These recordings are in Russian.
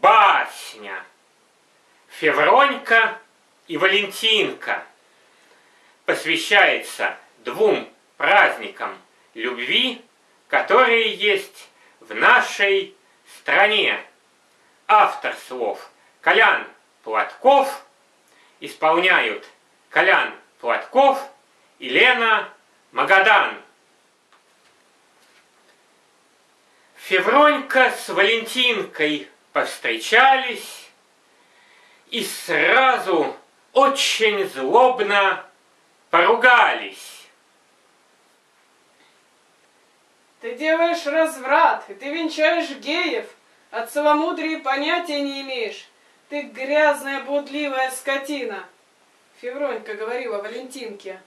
Басня «Февронька и Валентинка» посвящается двум праздникам любви, которые есть в нашей стране. Автор слов Колян Платков, исполняют Колян Платков и Лена Магадан. Февронька с Валентинкой повстречались и сразу очень злобно поругались. Ты делаешь разврат, и ты венчаешь геев, от целомудрия понятия не имеешь. Ты грязная, блудливая скотина, Февронька говорила Валентинке.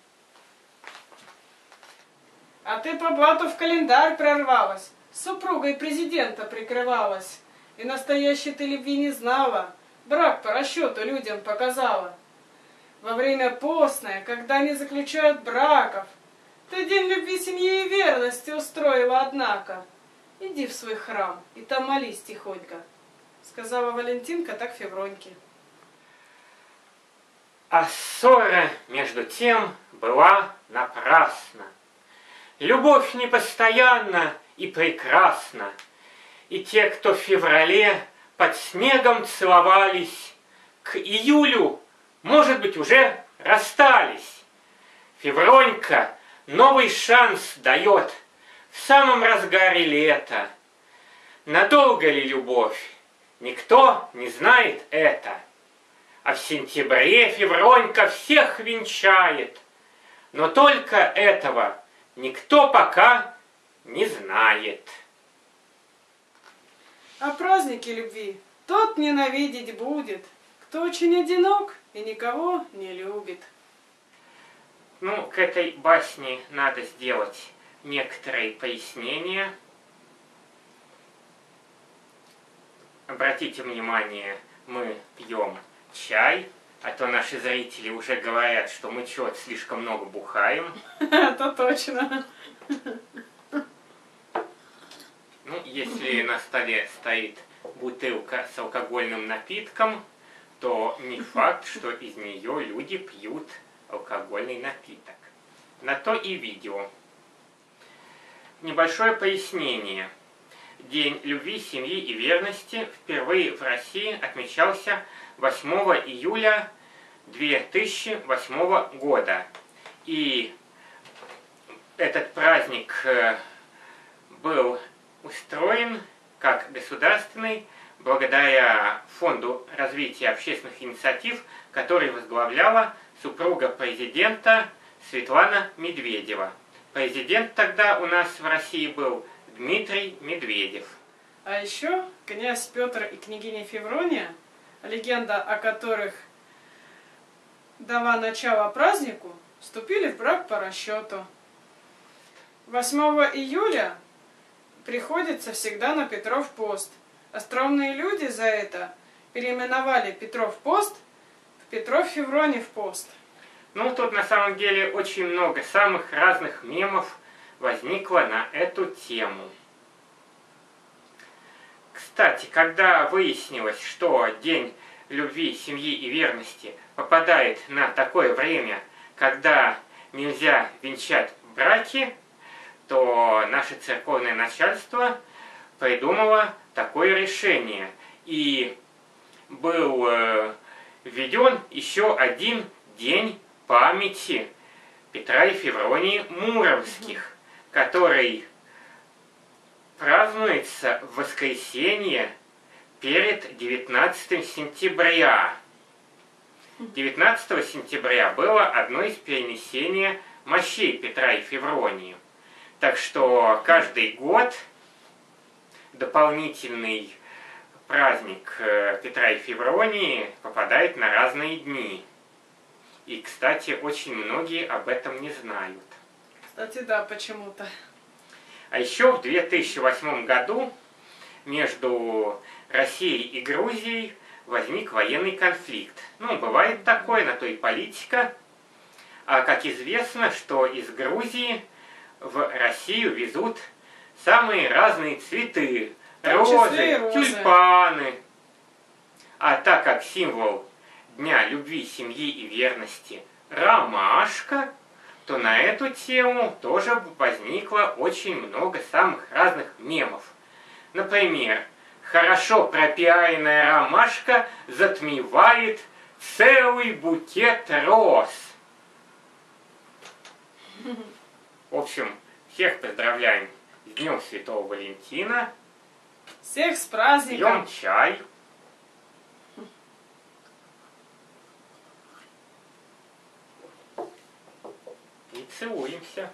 А ты по блату в календарь прорвалась, супругой президента прикрывалась, и настоящей ты любви не знала, брак по расчету людям показала. Во время постное, когда не заключают браков, ты день любви, семьи и верности устроила, однако. Иди в свой храм и там молись тихонько, сказала Валентинка так Февроньке. А ссора между тем была напрасна. Любовь непостоянна и прекрасна, и те, кто в феврале под снегом целовались, к июлю, может быть, уже расстались. Февронька новый шанс дает в самом разгаре лета. Надолго ли любовь? Никто не знает это. А в сентябре Февронька всех венчает, но только этого никто пока не знает. О празднике любви тот ненавидеть будет, кто очень одинок и никого не любит. Ну, к этой басне надо сделать некоторые пояснения. Обратите внимание, мы пьем чай, а то наши зрители уже говорят, что мы чего-то слишком много бухаем. Это точно. Ну, если на столе стоит бутылка с алкогольным напитком, то не факт, что из нее люди пьют алкогольный напиток. На то и видео. Небольшое пояснение. День любви, семьи и верности впервые в России отмечался 8 июля 2008 года. И этот праздник был устроен как государственный благодаря Фонду развития общественных инициатив, который возглавляла супруга президента Светлана Медведева. Президент тогда у нас в России был Дмитрий Медведев. А еще князь Петр и княгиня Феврония, легенда о которых дала начало празднику, вступили в брак по расчету. 8 июля приходится всегда на Петров пост. Остроумные люди за это переименовали Петров пост в Петров-Февронев пост. Ну, тут на самом деле очень много самых разных мемов возникло на эту тему. Кстати, когда выяснилось, что День любви, семьи и верности попадает на такое время, когда нельзя венчать браки, то наше церковное начальство придумало такое решение. И был введен еще один день памяти Петра и Февронии Муромских, который празднуется в воскресенье перед 19 сентября. 19 сентября было одно из перенесений мощей Петра и Февронии. Так что каждый год дополнительный праздник Петра и Февронии попадает на разные дни. И, кстати, очень многие об этом не знают. Кстати, да, почему-то. А еще в 2008 году между Россией и Грузией возник военный конфликт. Ну, бывает такое, на то и политика. А как известно, что из Грузии в Россию везут самые разные цветы. Розы, тюльпаны, а так как символ Дня любви, семьи и верности ромашка, то на эту тему тоже возникло очень много самых разных мемов. Например, хорошо пропиаренная ромашка затмевает целый букет роз. В общем, всех поздравляем с Днем Святого Валентина. Всех с праздником! Пьем чай. И целуемся.